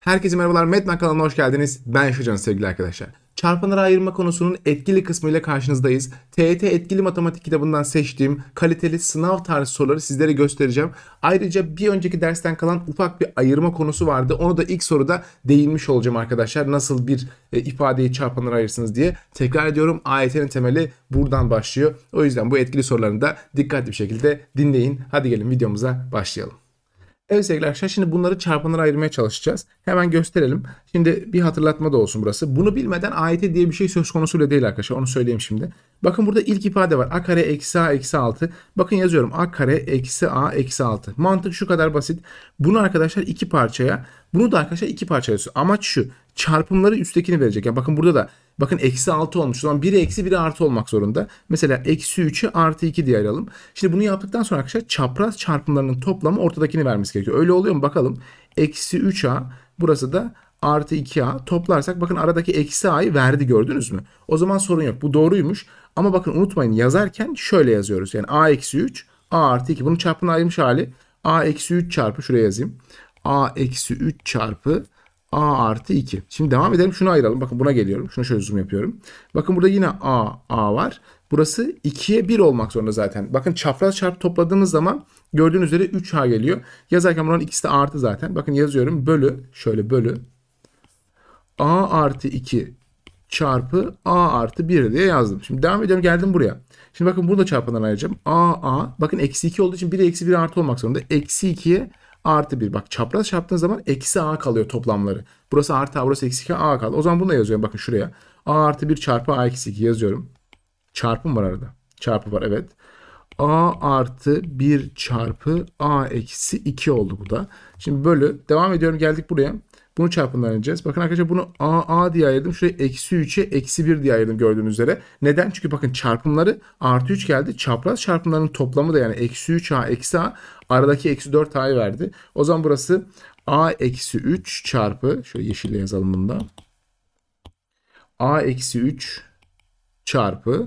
Herkese merhabalar, Math Man kanalına hoş geldiniz. Ben Yaşarcan sevgili arkadaşlar. Çarpanlara ayırma konusunun etkili kısmıyla karşınızdayız. TYT Etkili Matematik kitabından seçtiğim kaliteli sınav tarzı soruları sizlere göstereceğim. Ayrıca bir önceki dersten kalan ufak bir ayırma konusu vardı. Onu da ilk soruda değinmiş olacağım arkadaşlar. Nasıl bir ifadeyi çarpanlara ayırırsınız diye. Tekrar ediyorum, AYT'nin temeli buradan başlıyor. O yüzden bu etkili sorularını da dikkatli bir şekilde dinleyin. Hadi gelin videomuza başlayalım. Evet sevgili arkadaşlar, şimdi bunları çarpanlara ayırmaya çalışacağız. Hemen gösterelim. Şimdi bir hatırlatma da olsun burası. Bunu bilmeden AYT diye bir şey söz konusuyla değil arkadaşlar. Onu söyleyeyim şimdi. Bakın burada ilk ifade var. A kare eksi a eksi 6. Bakın yazıyorum. A kare eksi a eksi 6. Mantık şu kadar basit. Bunu arkadaşlar iki parçaya. Bunu da arkadaşlar iki parçaya yazıyoruz. Amaç şu. Çarpımları üsttekini verecek. Yani bakın burada da. Bakın eksi 6 olmuş. O zaman biri eksi biri artı olmak zorunda. Mesela eksi 3'ü artı 2 diye ayıralım. Şimdi bunu yaptıktan sonra arkadaşlar çapraz çarpımlarının toplamı ortadakini vermesi gerekiyor. Öyle oluyor mu bakalım. Eksi 3a burası da artı 2a toplarsak bakın aradaki eksi a'yı verdi, gördünüz mü? O zaman sorun yok. Bu doğruymuş. Ama bakın unutmayın, yazarken şöyle yazıyoruz. Yani a eksi 3 a artı 2. Bunun çarpımına ayırmış hali. A eksi 3 çarpı şuraya yazayım. A eksi 3 çarpı a artı 2. Şimdi devam edelim. Şunu ayıralım. Bakın buna geliyorum. Şunu şöyle zoom yapıyorum. Bakın burada yine a var. Burası 2'ye 1 olmak zorunda zaten. Bakın çapraz çarp topladığınız zaman gördüğünüz üzere 3a geliyor. Yazarken buranın ikisi de artı zaten. Bakın yazıyorum. Bölü. Şöyle bölü. a artı 2 çarpı a artı 1 diye yazdım. Şimdi devam ediyorum. Geldim buraya. Şimdi bakın bunu da çarpandan ayıracağım. a. Bakın eksi 2 olduğu için 1'e eksi 1 artı olmak zorunda. Eksi 2'ye artı 1. Bak çapraz çarptığınız zaman eksi a kalıyor toplamları. Burası artı a, burası eksi 2, a kaldı. O zaman bunu da yazıyorum. Bakın şuraya. A artı 1 çarpı a eksi 2 yazıyorum. Çarpım var arada. Çarpı var, evet. A artı 1 çarpı a eksi 2 oldu bu da. Şimdi bölü. Devam ediyorum. Geldik buraya. Bunu çarpımlanacağız. Bakın arkadaşlar bunu a diye ayırdım. Şuraya eksi 3'e eksi 1 diye ayırdım gördüğünüz üzere. Neden? Çünkü bakın çarpımları artı 3 geldi. Çapraz çarpımlarının toplamı da yani eksi 3a eksi a aradaki eksi 4a'yı verdi. O zaman burası a eksi 3 çarpı, şöyle yeşille yazalım bunu da. A eksi 3 çarpı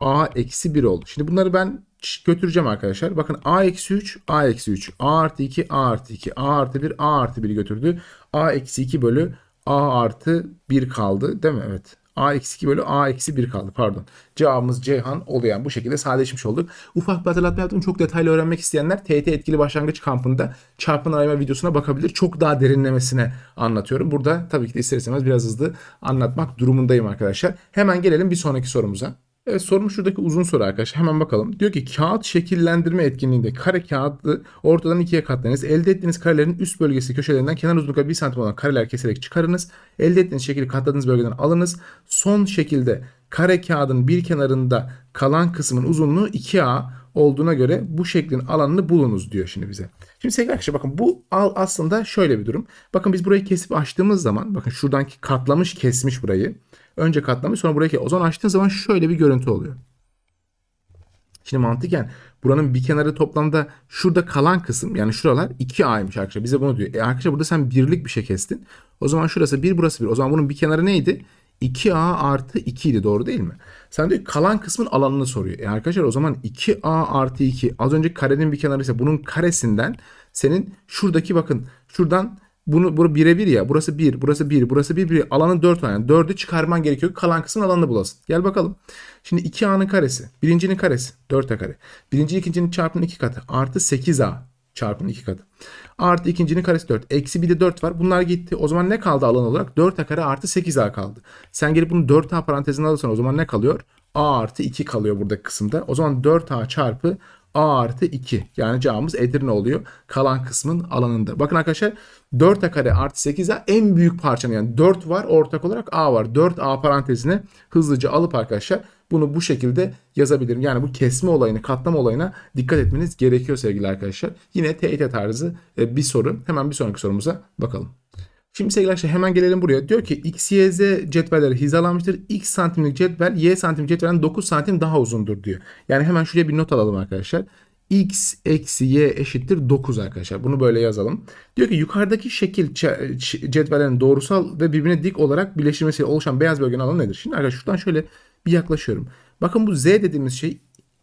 a eksi 1 oldu. Şimdi bunları ben götüreceğim arkadaşlar. Bakın a eksi 3 a eksi 3 a artı 2 a artı 2 a artı 1 a artı 1'i götürdü. A eksi 2 bölü a artı 1 kaldı değil mi? Evet. A eksi 2 bölü a eksi 1 kaldı. Pardon. Cevabımız Ceyhan oluyor. Yani bu şekilde sadeleşmiş olduk. Ufak bir hatırlatma yaptım. Çok detaylı öğrenmek isteyenler TYT Etkili Başlangıç Kampı'nda çarpanlar ayırma videosuna bakabilir. Çok daha derinlemesine anlatıyorum. Burada tabii ki de ister istemez biraz hızlı anlatmak durumundayım arkadaşlar. Hemen gelelim bir sonraki sorumuza. Evet, sorum şuradaki uzun soru arkadaşlar. Hemen bakalım. Diyor ki kağıt şekillendirme etkinliğinde kare kağıdı ortadan ikiye katlayınız. Elde ettiğiniz karelerin üst bölgesi köşelerinden kenar uzunluğu 1 santim olan kareler keserek çıkarınız. Elde ettiğiniz şekli katladığınız bölgeden alınız. Son şekilde kare kağıdın bir kenarında kalan kısmın uzunluğu 2a olduğuna göre bu şeklin alanını bulunuz diyor şimdi bize. Şimdi sevgili arkadaşlar bakın bu aslında şöyle bir durum. Bakın biz burayı kesip açtığımız zaman bakın şuradan katlamış kesmiş burayı. Önce katlamış sonra buraya o zaman açtığın zaman şöyle bir görüntü oluyor. Şimdi mantıken buranın bir kenarı toplamda şurada kalan kısım yani şuralar 2a'ymış arkadaşlar. Bize bunu diyor. Arkadaşlar burada sen birlik bir şey kestin. O zaman şurası 1 burası 1. O zaman bunun bir kenarı neydi? 2a artı 2 idi, doğru değil mi? Sen diyor kalan kısmın alanını soruyor. Arkadaşlar o zaman 2a artı 2 az önce karenin bir kenarı ise bunun karesinden senin şuradaki bakın şuradan bunu birebir ya. Burası 1, burası 1, burası 1, 1. Alanın 4 var. Yani 4'ü çıkarman gerekiyor. Kalan kısmın alanını bulasın. Gel bakalım. Şimdi 2a'nın karesi. Birincinin karesi. 4a kare. Birinci ikincinin çarpının 2 katı. Artı 8a çarpının 2 katı. Artı ikincinin karesi 4. Eksi bir de 4 var. Bunlar gitti. O zaman ne kaldı alan olarak? 4a kare artı 8a kaldı. Sen gelip bunu 4a parantezine alırsan o zaman ne kalıyor? a artı 2 kalıyor buradaki kısımda. O zaman 4a çarpı a artı 2. Yani cevabımız Edirne oluyor. Kalan kısmın alanında. Bakın arkadaşlar 4a kare artı 8a en büyük parçanın yani 4 var ortak olarak a var. 4a parantezine hızlıca alıp arkadaşlar bunu bu şekilde yazabilirim. Yani bu kesme olayını, katlama olayına dikkat etmeniz gerekiyor sevgili arkadaşlar. Yine TYT tarzı bir soru. Hemen bir sonraki sorumuza bakalım. Şimdi sevgili arkadaşlar hemen gelelim buraya. Diyor ki x, y, z cetvelleri hizalanmıştır. X santimlik cetvel y santimlik cetvelden 9 santim daha uzundur diyor. Yani hemen şuraya bir not alalım arkadaşlar. X eksi y eşittir 9 arkadaşlar. Bunu böyle yazalım. Diyor ki yukarıdaki şekil cetvellerin doğrusal ve birbirine dik olarak birleştirmesiyle oluşan beyaz bölgenin alanı nedir? Şimdi arkadaşlar şuradan şöyle bir yaklaşıyorum. Bakın bu z dediğimiz şey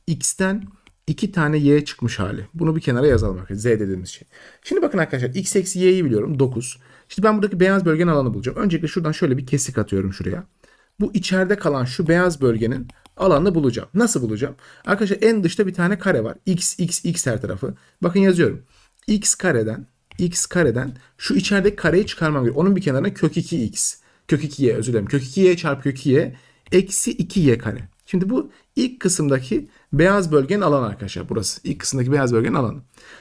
x'ten 2 tane y çıkmış hali. Bunu bir kenara yazalım arkadaşlar. Z dediğimiz şey. Şimdi bakın arkadaşlar x eksi y'yi biliyorum 9. Şimdi ben buradaki beyaz bölgenin alanı bulacağım. Öncelikle şuradan şöyle bir kesik atıyorum şuraya. Bu içeride kalan şu beyaz bölgenin alanını bulacağım. Nasıl bulacağım? Arkadaşlar en dışta bir tane kare var. X, X, X her tarafı. Bakın yazıyorum. X kareden şu içerideki kareyi çıkarmam gerekiyor. Onun bir kenarına kök 2x. Kök 2y özür dilerim. Kök 2y çarpı kök 2y eksi 2y kare. Şimdi bu ilk kısımdaki beyaz bölgenin alanı arkadaşlar. Burası ilk kısımdaki beyaz bölgenin alanı.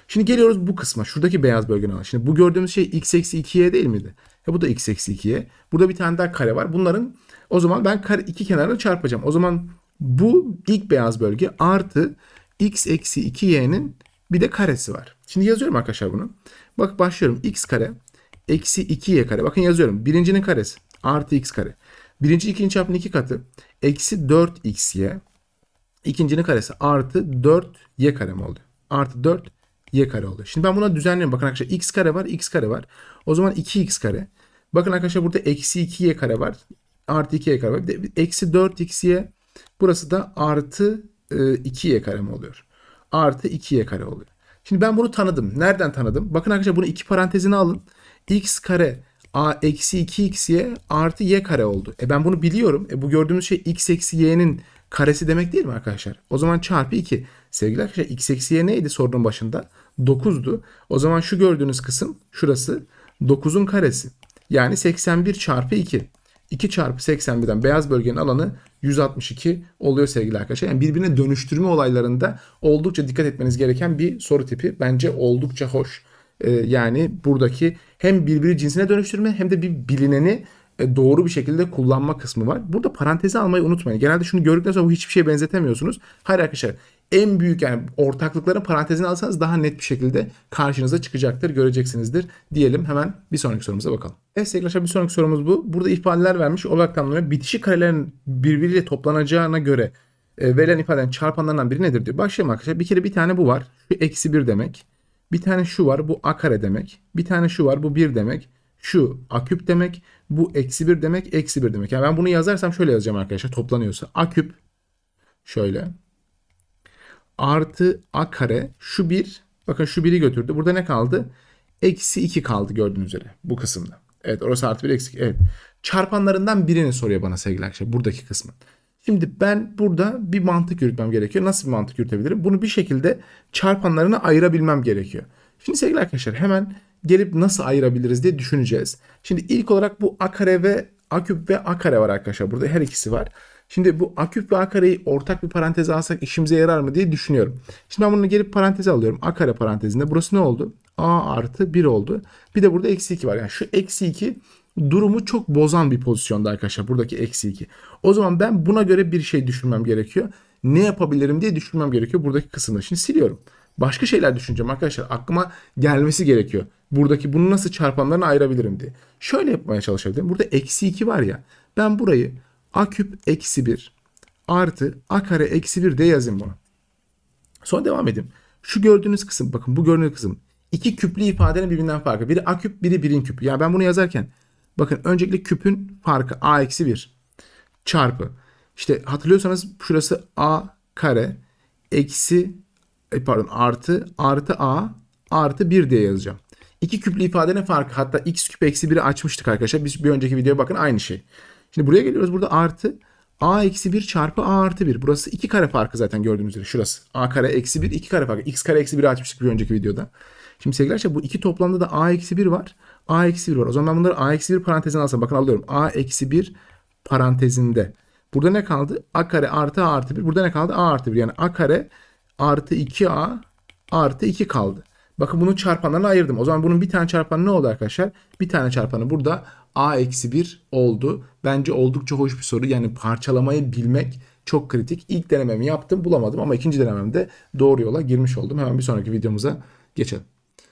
Şimdi geliyoruz bu kısma. Şuradaki beyaz bölgenin alanı. Şimdi bu gördüğümüz şey x eksi 2y değil miydi? Ya bu da x eksi 2y. Burada bir tane daha kare var. Bunların o zaman ben iki kenarını çarpacağım. O zaman bu ilk beyaz bölge artı x eksi 2y'nin bir de karesi var. Şimdi yazıyorum arkadaşlar bunu. Bak başlıyorum. X kare eksi 2y kare. Bakın yazıyorum. Birincinin karesi artı x kare. Birinci ikinci çarpının iki katı. Eksi 4xy. İkincinin karesi artı 4y kare mi oldu? Artı 4y kare oldu. Şimdi ben buna düzenliyorum. Bakın arkadaşlar x kare var. X kare var. O zaman 2x kare. Bakın arkadaşlar burada eksi 2y kare var. Artı 2y kare var. Bir de eksi 4xy. Burası da artı 2y kare mi oluyor? Artı 2y kare oluyor. Şimdi ben bunu tanıdım. Nereden tanıdım? Bakın arkadaşlar bunu iki parantezine alın. X kare eksi 2xy artı y kare oldu. Ben bunu biliyorum. Bu gördüğümüz şey x eksi y'nin karesi demek değil mi arkadaşlar? O zaman çarpı 2. Sevgili arkadaşlar x eksi y neydi sorunun başında? 9'du. O zaman şu gördüğünüz kısım şurası 9'un karesi. Yani 81 çarpı 2. 2 çarpı 81'den beyaz bölgenin alanı 162 oluyor sevgili arkadaşlar. Yani birbirine dönüştürme olaylarında oldukça dikkat etmeniz gereken bir soru tipi. Bence oldukça hoş. Yani buradaki hem birbiri cinsine dönüştürme hem de bir bilineni doğru bir şekilde kullanma kısmı var. Burada parantezi almayı unutmayın. Genelde şunu gördükten sonra bu hiçbir şeye benzetemiyorsunuz. Hayır arkadaşlar en büyük yani ortaklıkların parantezini alsanız daha net bir şekilde karşınıza çıkacaktır. Göreceksinizdir diyelim. Hemen bir sonraki sorumuza bakalım. Evet sevgili arkadaşlar bir sonraki sorumuz bu. Burada ifadeler vermiş olarak tanımlanıyor. Bitişik karelerin birbiriyle toplanacağına göre verilen ifadenin çarpanlarından biri nedir diyor. Başlayalım arkadaşlar. Bir kere bir tane bu var. Şu eksi 1 demek. Bir tane şu var. Bu a kare demek. Bir tane şu var. Bu 1 demek. Şu a küp demek. Bu eksi 1 demek. Eksi 1 demek. Yani ben bunu yazarsam şöyle yazacağım arkadaşlar. Toplanıyorsa a küp şöyle artı a kare. Şu 1. Bakın şu 1'i götürdü. Burada ne kaldı? Eksi 2 kaldı gördüğünüz üzere. Bu kısımda. Evet orası artı 1 eksik. Evet. Çarpanlarından birini soruyor bana sevgili arkadaşlar. Buradaki kısmı. Şimdi ben burada bir mantık yürütmem gerekiyor. Nasıl bir mantık yürütebilirim? Bunu bir şekilde çarpanlarına ayırabilmem gerekiyor. Şimdi sevgili arkadaşlar hemen gelip nasıl ayırabiliriz diye düşüneceğiz. Şimdi ilk olarak bu a kare ve a küp ve a kare var arkadaşlar. Burada her ikisi var. Şimdi bu a küp ve a kareyi ortak bir paranteze alsak işimize yarar mı diye düşünüyorum. Şimdi ben bunu gelip paranteze alıyorum. A kare parantezinde. Burası ne oldu? A artı 1 oldu. Bir de burada eksi 2 var. Yani şu eksi 2 durumu çok bozan bir pozisyonda arkadaşlar. Buradaki eksi 2. O zaman ben buna göre bir şey düşünmem gerekiyor. Ne yapabilirim diye düşünmem gerekiyor. Buradaki kısmını. Şimdi siliyorum. Başka şeyler düşüneceğim arkadaşlar. Aklıma gelmesi gerekiyor. Buradaki bunu nasıl çarpanlarına ayırabilirim diye. Şöyle yapmaya çalışabilirim. Burada eksi 2 var ya. Ben burayı a küp eksi 1 artı a kare eksi 1 diye yazayım bunu. Sonra devam edeyim. Şu gördüğünüz kısım. Bakın bu gördüğünüz kısım. İki küplü ifadenin birbirinden farkı. Biri a küp biri birin küpü. Yani ben bunu yazarken bakın öncelikle küpün farkı a eksi 1 çarpı. İşte hatırlıyorsanız şurası a kare eksi pardon artı a artı 1 diye yazacağım. İki küplü ifadenin farkı hatta x küp eksi 1'i açmıştık arkadaşlar. Biz bir önceki videoya bakın aynı şey. Şimdi buraya geliyoruz burada artı a eksi 1 çarpı a artı 1. Burası 2 kare farkı zaten gördüğünüz üzere şurası. A kare eksi 1 2 kare farkı. X kare eksi 1'i açmıştık bir önceki videoda. Şimdi sevgili arkadaşlar bu iki toplamda da a eksi 1 var. A eksi 1 var. O zaman bunları a eksi 1 parantezine alsam. Bakın alıyorum. A eksi 1 parantezinde. Burada ne kaldı? A kare artı a artı 1. Burada ne kaldı? A artı 1. Yani a kare artı 2a artı 2 kaldı. Bakın bunu çarpanlarına ayırdım. O zaman bunun bir tane çarpanı ne oldu arkadaşlar? Bir tane çarpanı burada a eksi 1 oldu. Bence oldukça hoş bir soru. Yani parçalamayı bilmek çok kritik. İlk denememi yaptım. Bulamadım ama ikinci denememde doğru yola girmiş oldum. Hemen bir sonraki videomuza geçelim.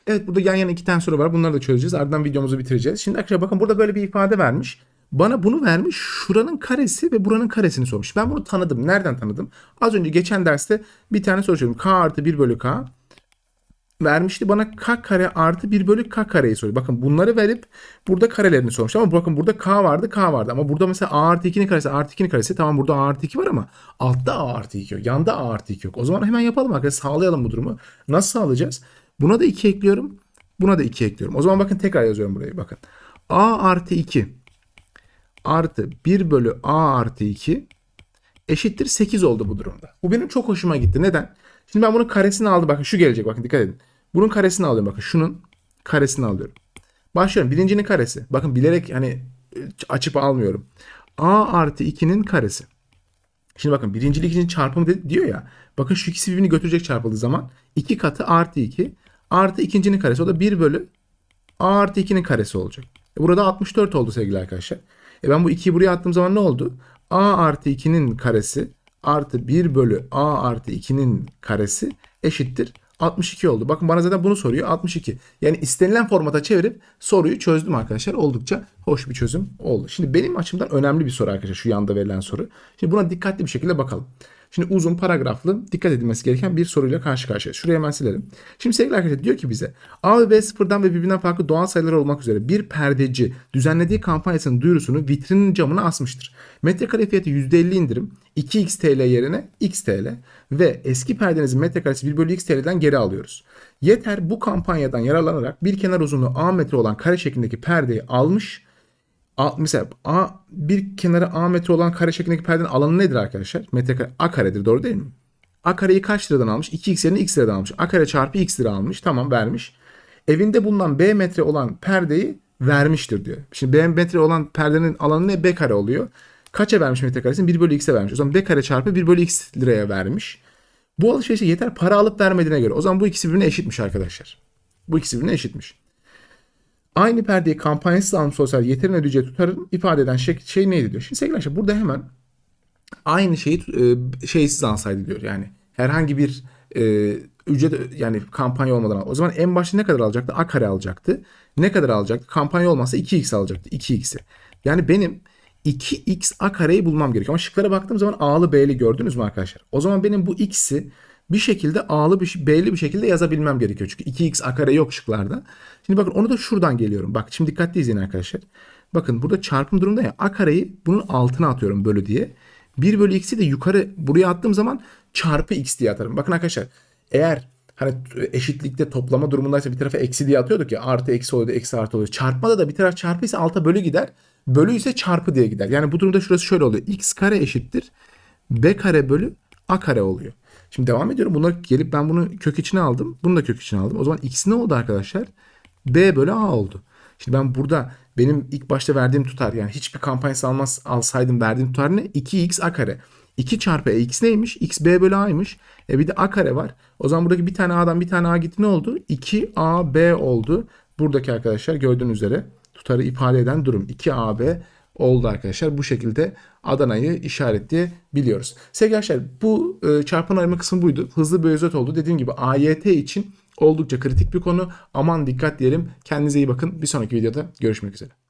Evet burada yan yana iki tane soru var. Bunları da çözeceğiz. Ardından videomuzu bitireceğiz. Şimdi arkadaşlar bakın burada böyle bir ifade vermiş. Bana bunu vermiş. Şuranın karesi ve buranın karesini sormuş. Ben bunu tanıdım. Nereden tanıdım? Az önce geçen derste bir tane soru çözdüm. K artı 1 bölü K vermişti. Bana K kare artı 1 bölü K kareyi soruyor. Bakın bunları verip burada karelerini sormuş. Ama bakın burada K vardı K vardı. Ama burada mesela A artı 2'nin karesi artı 2'nin karesi. Tamam burada A artı 2 var ama altta A artı 2 yok. Yanda A artı 2 yok. O zaman hemen yapalım arkadaşlar. Sağlayalım bu durumu. Nasıl sağlayacağız? Buna da 2 ekliyorum. Buna da 2 ekliyorum. O zaman bakın tekrar yazıyorum burayı. Bakın. a artı 2 artı 1 bölü a artı 2 eşittir 8 oldu bu durumda. Bu benim çok hoşuma gitti. Neden? Şimdi ben bunun karesini aldım. Bakın şu gelecek. Bakın dikkat edin. Bunun karesini alıyorum. Bakın şunun karesini alıyorum. Başlıyorum. Birincinin karesi. Bakın bilerek hani açıp almıyorum. A artı 2'nin karesi. Şimdi bakın birincilik için çarpımı diyor ya. Bakın şu ikisi birbirini götürecek çarpıldığı zaman. 2 katı artı 2 artı ikincinin karesi. O da 1 bölü A artı 2'nin karesi olacak. Burada 64 oldu sevgili arkadaşlar. Ben bu 2'yi buraya attığım zaman ne oldu? A artı 2'nin karesi artı 1 bölü A artı 2'nin karesi eşittir 62 oldu. Bakın bana zaten bunu soruyor. 62. Yani istenilen formata çevirip soruyu çözdüm arkadaşlar. Oldukça hoş bir çözüm oldu. Şimdi benim açımdan önemli bir soru arkadaşlar. Şu yanda verilen soru. Şimdi buna dikkatli bir şekilde bakalım. Şimdi uzun paragraflı dikkat edilmesi gereken bir soruyla karşı karşıya. Şurayı hemen silelim. Şimdi sevgili arkadaşlar diyor ki bize A ve B sıfırdan ve birbirinden farklı doğal sayılar olmak üzere bir perdeci düzenlediği kampanyasının duyurusunu vitrinin camına asmıştır. Metrekare fiyatı %50 indirim 2x TL yerine x TL ve eski perdenizin metrekaresi 1 bölü x TL'den geri alıyoruz. Yeter bu kampanyadan yararlanarak bir kenar uzunluğu A metre olan kare şeklindeki perdeyi almış. Mesela A, bir kenarı A metre olan kare şeklindeki perdenin alanı nedir arkadaşlar? Metrekare A karedir, doğru değil mi? A kareyi kaç liradan almış? 2x yerine x liradan almış. A kare çarpı x lira almış. Tamam, vermiş. Evinde bulunan B metre olan perdeyi vermiştir diyor. Şimdi B metre olan perdenin alanı ne? B kare oluyor. Kaça vermiş metrekaresini? 1 bölü x'e vermiş. O zaman B kare çarpı 1 bölü x liraya vermiş. Bu alışverişe yeter para alıp vermediğine göre. O zaman bu ikisi birbirine eşitmiş arkadaşlar. Bu ikisi birbirine eşitmiş. Aynı perdeyi kampanyasız almış olsaydı yeterine ödeyeceği tutarım ifade eden şey neydi diyor. Şimdi sevgili arkadaşlar burada hemen aynı şeyi şeysiz alsaydı diyor. Yani herhangi bir ücret yani kampanya olmadan. O zaman en başta ne kadar alacaktı? A kare alacaktı. Ne kadar alacaktı? Kampanya olmazsa 2x alacaktı. 2x'i. Yani benim 2x A kareyi bulmam gerekiyor. Ama şıklara baktığım zaman A'lı B'li gördünüz mü arkadaşlar? O zaman benim bu x'i bir şekilde A'lı B'li bir şekilde yazabilmem gerekiyor. Çünkü 2x A kare yok şıklarda. Şimdi bakın onu da şuradan geliyorum. Bak şimdi dikkatli izleyin arkadaşlar. Bakın burada çarpım durumda ya A kareyi bunun altına atıyorum bölü diye. 1 bölü x'i de yukarı buraya attığım zaman çarpı x diye atarım. Bakın arkadaşlar eğer hani eşitlikte toplama durumundaysa bir tarafa eksi diye atıyorduk ya. Artı eksi oluyordu, eksi artı oluyordu. Çarpmada da bir taraf çarpıysa alta bölü gider. Bölü ise çarpı diye gider. Yani bu durumda şurası şöyle oluyor. X kare eşittir B kare bölü A kare oluyor. Şimdi devam ediyorum. Buna gelip ben bunu kök içine aldım. Bunu da kök içine aldım. O zaman x ne oldu arkadaşlar? B bölü A oldu. Şimdi ben burada benim ilk başta verdiğim tutar yani hiçbir kampanyası alsaydım verdiğim tutar ne? 2x A kare. 2 çarpı x neymiş? X B bölü A'ymış. Bir de A kare var. O zaman buradaki bir tane A'dan bir tane A gitti ne oldu? 2AB oldu. Buradaki arkadaşlar gördüğünüz üzere tutarı ifade eden durum 2AB oldu arkadaşlar. Bu şekilde Adana'yı işaretleyebiliyoruz. Sevgili arkadaşlar bu çarpan ayırma kısmı buydu. Hızlı bir özet oldu. Dediğim gibi AYT için oldukça kritik bir konu. Aman dikkat diyelim. Kendinize iyi bakın. Bir sonraki videoda görüşmek üzere.